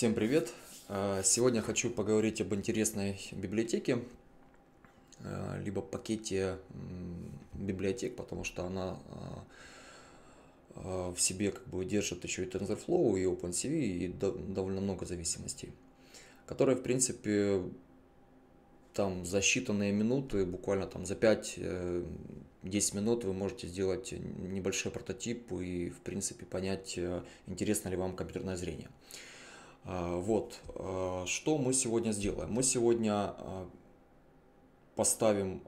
Всем привет! Сегодня хочу поговорить об интересной библиотеке, либо пакете библиотек, потому что она в себе как бы держит еще и TensorFlow, и OpenCV, и довольно много зависимостей, которые, в принципе, там за считанные минуты, буквально там за 5-10 минут вы можете сделать небольшой прототип и, в принципе, понять, интересно ли вам компьютерное зрение. Вот, что мы сегодня сделаем. Мы сегодня поставим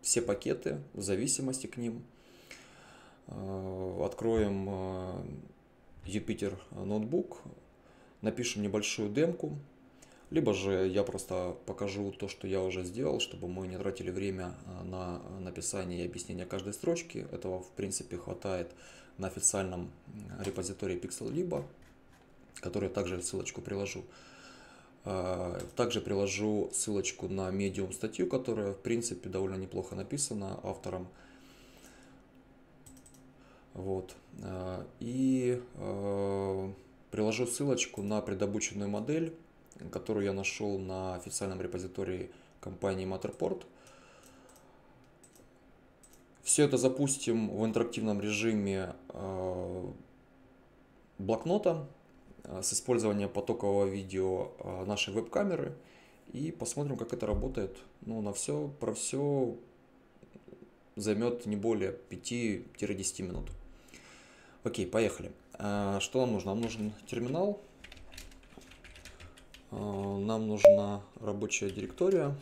все пакеты в зависимости к ним, откроем Jupyter ноутбук, напишем небольшую демку, либо же я просто покажу то, что я уже сделал, чтобы мы не тратили время на написание и объяснение каждой строчки. Этого, в принципе, хватает на официальном репозитории PixelLib, который также ссылочку приложу. Также приложу ссылочку на Medium статью, которая, в принципе, довольно неплохо написана автором. Вот. И приложу ссылочку на предобученную модель, которую я нашел на официальном репозитории компании Matterport. Все это запустим в интерактивном режиме блокнота с использованием потокового видео нашей веб-камеры и посмотрим, как это работает. Ну, про все займет не более 5-10 минут. Окей, поехали. Что нам нужно? Нам нужен терминал, нам нужна рабочая директория.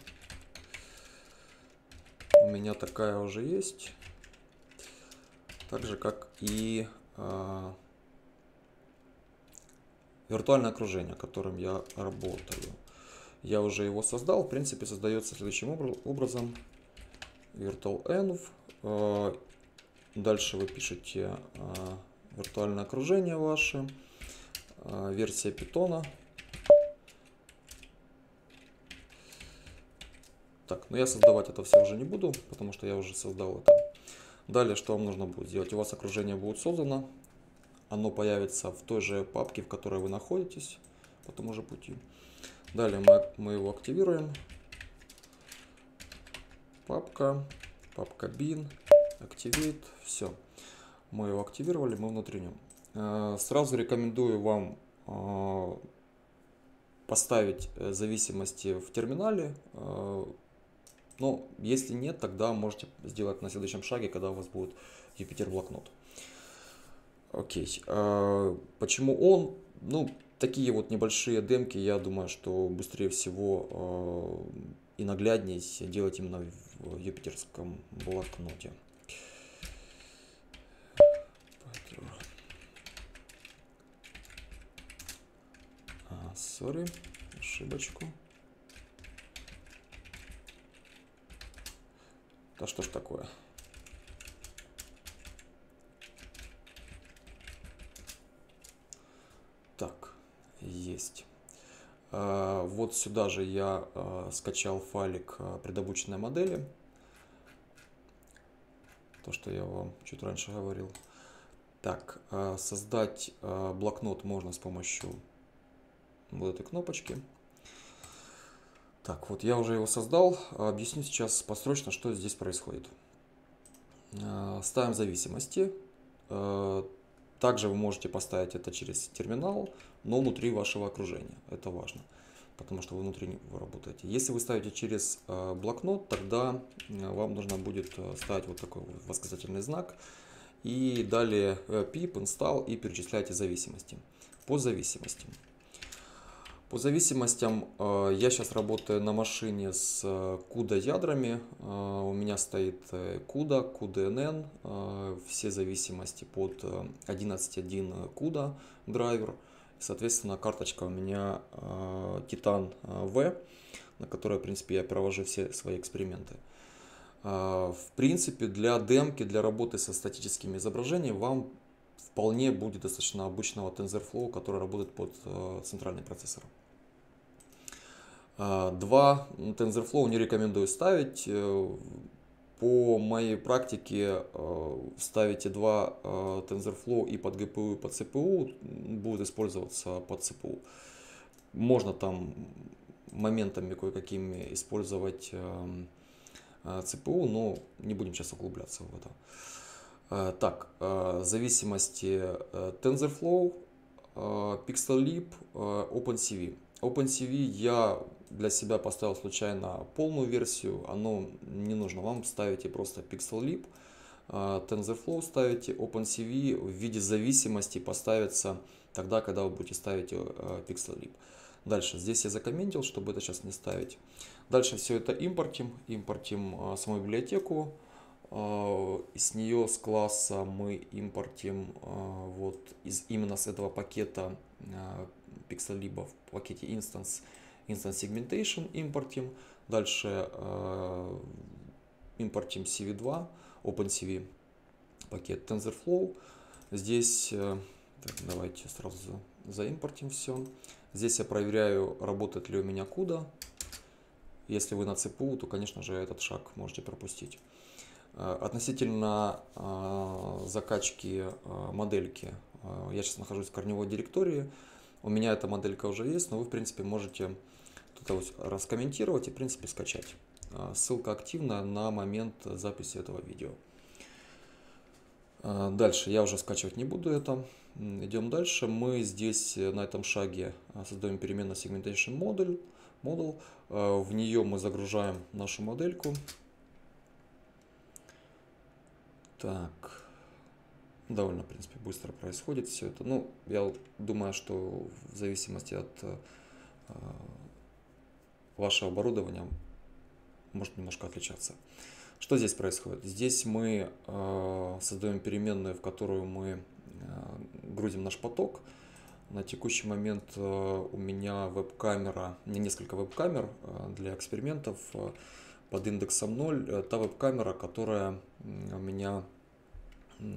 У меня такая уже есть, так же как и виртуальное окружение, которым я работаю. Я уже его создал. В принципе, создается следующим образом: VirtualEnv. Дальше вы пишете виртуальное окружение ваше, версия Python. Так, но я создавать это все уже не буду, потому что я уже создал это. Далее, что вам нужно будет сделать? У вас окружение будет создано. Оно появится в той же папке, в которой вы находитесь, по тому же пути. Далее мы его активируем. Папка bin, activate, все. Мы его активировали, мы внутри него. Сразу рекомендую вам поставить зависимости в терминале. Но если нет, тогда можете сделать на следующем шаге, когда у вас будет Jupyter блокнот. Окей. Почему он? Ну, такие вот небольшие демки, я думаю, что быстрее всего и нагляднее делать именно в юпитерском блокноте. Сори, ошибочку. Да что ж такое? Так, есть. Вот сюда же я скачал файлик предобученной модели. То, что я вам чуть раньше говорил. Так, создать блокнот можно с помощью вот этой кнопочки. Так, вот я уже его создал. Объясню сейчас построчно, что здесь происходит. Ставим зависимости. Также вы можете поставить это через терминал, но внутри вашего окружения. Это важно, потому что вы внутри него работаете. Если вы ставите через блокнот, тогда вам нужно будет ставить вот такой восклицательный знак. И далее pip, install и перечисляйте зависимости. По зависимостям. По зависимостям я сейчас работаю на машине с CUDA ядрами. У меня стоит CUDA, CUDA-NN, все зависимости под 11.1 CUDA драйвер. Соответственно, карточка у меня TITAN-V, на которой, в принципе, я провожу все свои эксперименты. В принципе, для демки, для работы со статическими изображениями вам вполне будет достаточно обычного TensorFlow, который работает под центральный процессор. Два TensorFlow не рекомендую ставить. по моей практике ставите два TensorFlow и под GPU, и под CPU, будет использоваться под CPU. Можно там моментами кое-какими использовать CPU, но не будем сейчас углубляться в это. Так, зависимости TensorFlow, PixelLib, OpenCV. OpenCV я для себя поставил случайно полную версию, оно не нужно вам, ставите просто PixelLib, TensorFlow ставите, OpenCV в виде зависимости поставится тогда, когда вы будете ставить PixelLib. Дальше, здесь я закомментил, чтобы это сейчас не ставить. Дальше все это импортим, импортим саму библиотеку, с нее, с класса мы импортим вот именно с этого пакета PixelLib, в пакете Instance Segmentation импортим. Дальше импортим CV2, OpenCV, пакет TensorFlow. Здесь давайте сразу заимпортим все. Здесь я проверяю, работает ли у меня CUDA. Если вы на CPU, то, конечно же, этот шаг можете пропустить. Относительно закачки модельки, я сейчас нахожусь в корневой директории. У меня эта моделька уже есть, но вы, в принципе, можете тут раскомментировать и, в принципе, скачать. Ссылка активна на момент записи этого видео. Дальше я уже скачивать не буду это. Идем дальше. Мы здесь на этом шаге создаем переменную Segmentation Model. В нее мы загружаем нашу модельку. Так. Довольно, в принципе, быстро происходит все это. Ну, я думаю, что в зависимости от вашего оборудования может немножко отличаться. Что здесь происходит? Здесь мы создаем переменную, в которую мы грузим наш поток. На текущий момент у меня веб-камера, несколько веб-камер для экспериментов под индексом 0. Та веб-камера, которая у меня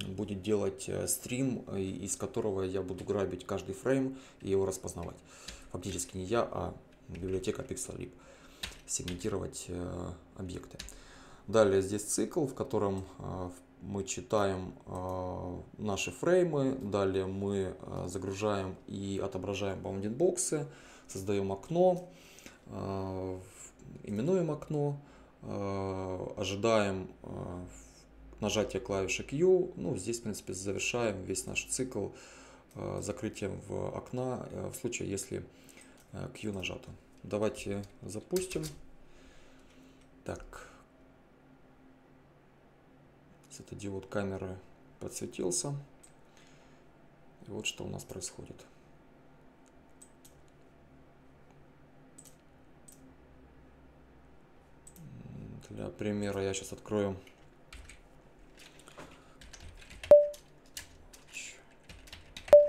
будет делать стрим, из которого я буду грабить каждый фрейм и его распознавать. Фактически не я, а библиотека PixelLib. Сегментировать объекты. Далее здесь цикл, в котором мы читаем наши фреймы. Далее мы загружаем и отображаем баундинг-боксы. Создаем окно. Именуем окно. Ожидаем нажатие клавиши Q, ну здесь в принципе завершаем весь наш цикл закрытием в окна в случае, если Q нажато. Давайте запустим. Так, светодиод камеры подсветился. И вот что у нас происходит. Для примера я сейчас открою.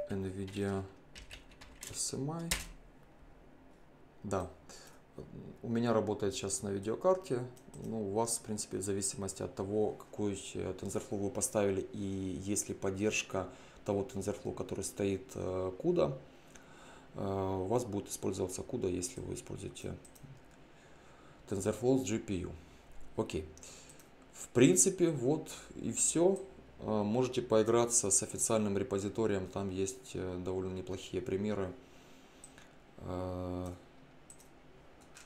NVIDIA-SMI. Да, у меня работает сейчас на видеокарте. Ну, у вас, в принципе, в зависимости от того, какую TensorFlow вы поставили и есть ли поддержка того TensorFlow, который стоит CUDA, у вас будет использоваться CUDA, если вы используете TensorFlow с GPU. Окей. В принципе, вот и все. Можете поиграться с официальным репозиторием, там есть довольно неплохие примеры,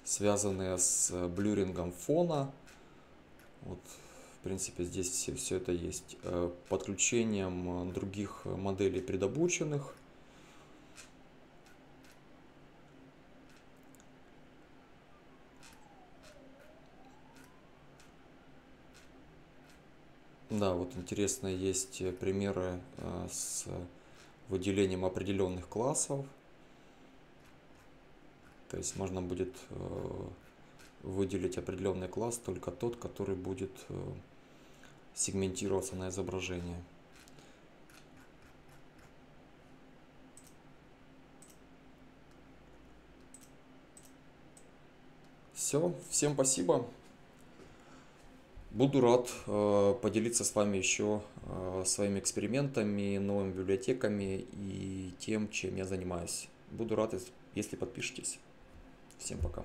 связанные с блюрингом фона. Вот, в принципе, здесь все это есть. Подключением других моделей предобученных. Да, вот интересно, есть примеры с выделением определенных классов. То есть можно будет выделить определенный класс, только тот, который будет сегментироваться на изображение. Все, всем спасибо. Буду рад поделиться с вами еще своими экспериментами, новыми библиотеками и тем, чем я занимаюсь. Буду рад, если подпишетесь. Всем пока.